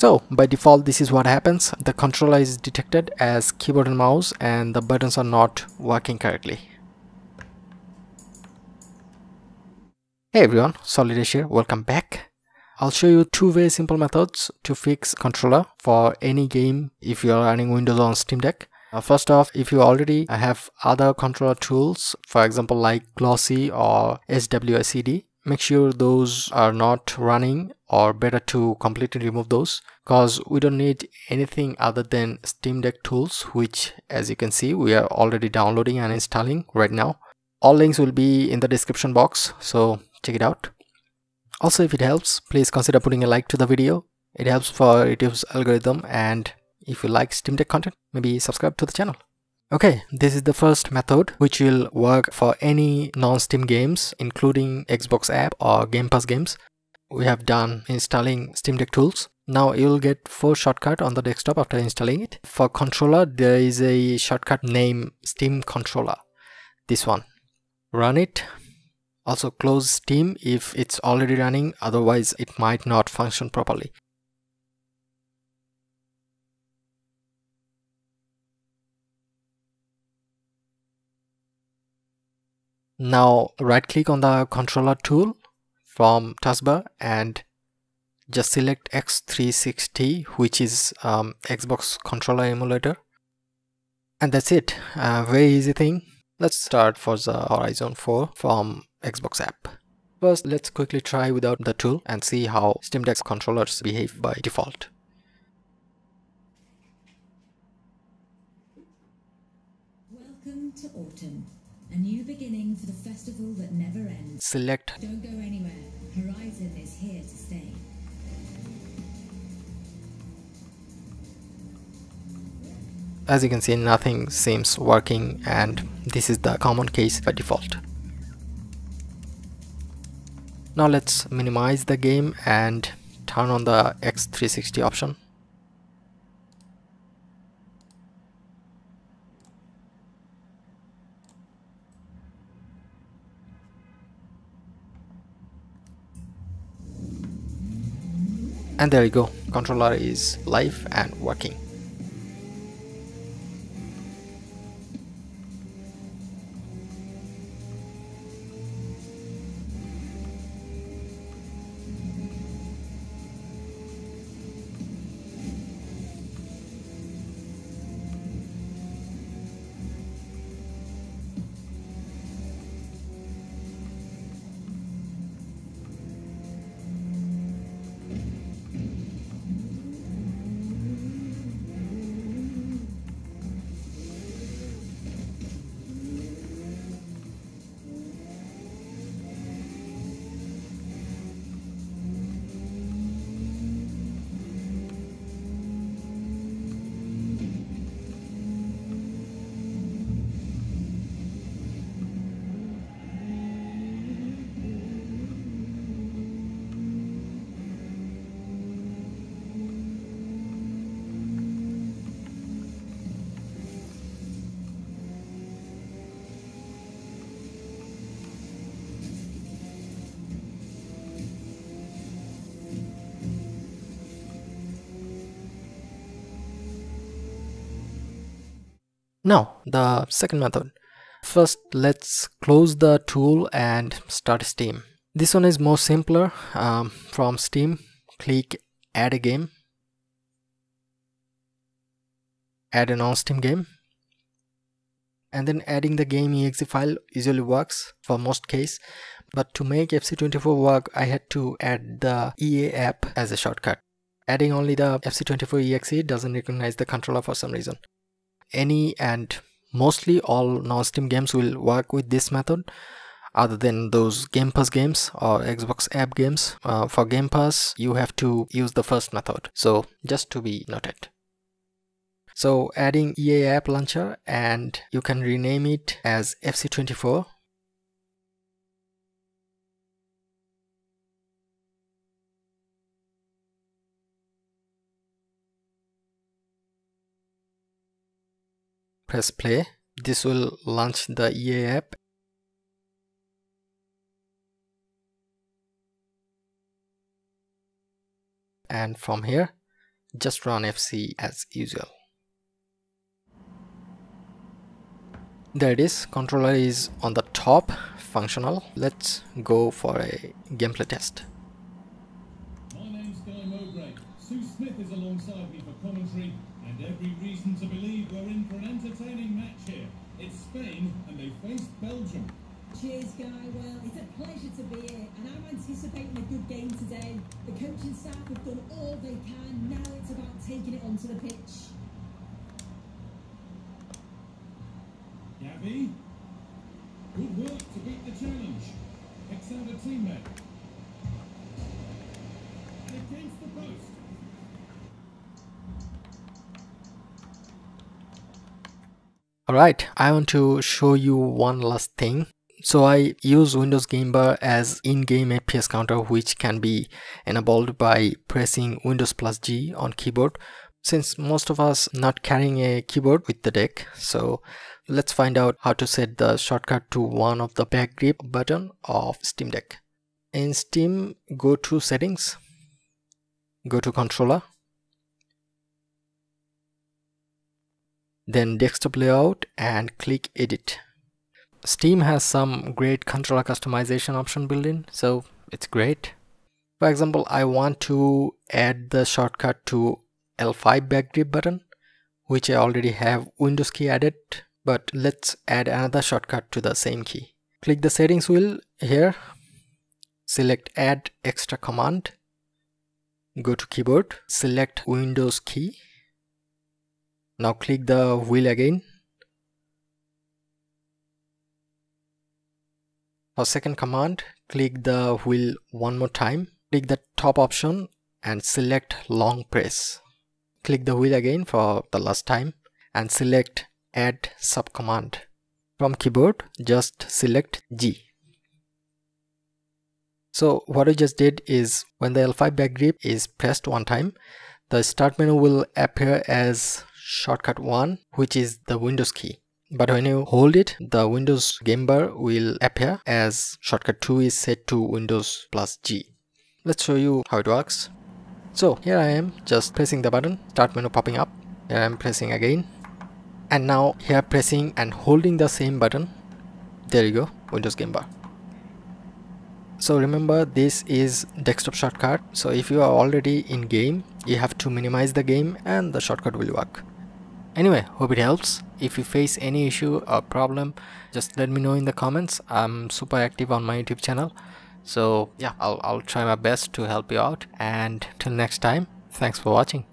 So by default, this is what happens. The controller is detected as keyboard and mouse and the buttons are not working correctly. Hey everyone, Solid_Esh here, welcome back. I'll show you two-way simple methods to fix controller for any game if you are running Windows on Steam Deck. First off, if you already have other controller tools, for example like Glossy or SWACD, make sure those are not running, or better to completely remove those, because we don't need anything other than Steam Deck tools, which as you can see we are already downloading and installing right now. All links will be in the description box, so check it out. Also, if it helps, please consider putting a like to the video. It helps for YouTube's algorithm, and if you like Steam Deck content, maybe subscribe to the channel. Okay, this is the first method, which will work for any non-Steam games, including Xbox app or Game Pass games. We have done installing Steam Deck tools. Now you'll get 4 shortcuts on the desktop after installing it. For controller, there is a shortcut named Steam Controller. This one. Run it. Also close Steam if it's already running, otherwise it might not function properly. Now right click on the controller tool from taskbar and just select X360, which is Xbox controller emulator, and that's it. Very easy thing. Let's start for the Horizon 4 from Xbox app. First, let's quickly try without the tool and see how Steam Deck controllers behave by default. Welcome to autumn, a new beginning for the festival that never ends. Select Don't go anywhere. Horizon is here to stay. As you can see, nothing seems working, and this is the common case by default. Now let's minimize the game and turn on the X360 option. And there you go, controller is live and working. Now the second method. First, let's close the tool and start Steam. This one is more simpler. From Steam, click add a game, add a non-Steam game, and then adding the game exe file usually works for most cases, but to make FC 24 work, I had to add the EA app as a shortcut. Adding only the FC 24 exe doesn't recognize the controller for some reason. Any and mostly all non-Steam games will work with this method, other than those Game Pass games or Xbox app games. For Game Pass, you have to use the first method, so just to be noted. So adding EA app launcher, and you can rename it as FC24. Press play. This will launch the EA app. And from here, just run FC as usual. There it is, controller is on the top, functional. Let's go for a gameplay test. My name's Guy Mowbray. Sue Smith is alongside me for commentary, and every reason to believe we're in for an entertaining match here. It's Spain, and they faced Belgium. Cheers, Guy. Well, it's a pleasure to be here, and I'm anticipating a good game today. The coaching staff have done all they can. Now it's about taking it onto the pitch. Gavi, good work to beat the challenge. Picks out a teammate. And against the post. Alright, I want to show you one last thing. So I use Windows Game Bar as in-game FPS counter, which can be enabled by pressing Windows+G on keyboard. Since most of us not carrying a keyboard with the deck, so let's find out how to set the shortcut to one of the back grip button of Steam Deck. In Steam, go to Settings, go to Controller, then Desktop Layout and click Edit. Steam has some great controller customization option built in, so it's great. For example, I want to add the shortcut to L5 back grip button, which I already have Windows key added, but let's add another shortcut to the same key. Click the settings wheel here, select add extra command, go to keyboard, select Windows key, now click the wheel again. For second command, click the wheel one more time, click the top option and select long press. Click the wheel again for the last time and select add subcommand. From keyboard, just select G. So what I just did is, when the L5 back grip is pressed one time, the start menu will appear as shortcut 1, which is the Windows key. But when you hold it, the Windows game bar will appear as shortcut 2 is set to Windows+G. Let's show you how it works. So here I am just pressing the button, start menu popping up, here I am pressing again, and now here pressing and holding the same button, there you go, Windows game bar. So remember, this is desktop shortcut, so if you are already in game, you have to minimize the game and the shortcut will work. Anyway, hope it helps. If you face any issue or problem, just let me know in the comments. I'm super active on my YouTube channel. So yeah, I'll try my best to help you out, and till next time, thanks for watching.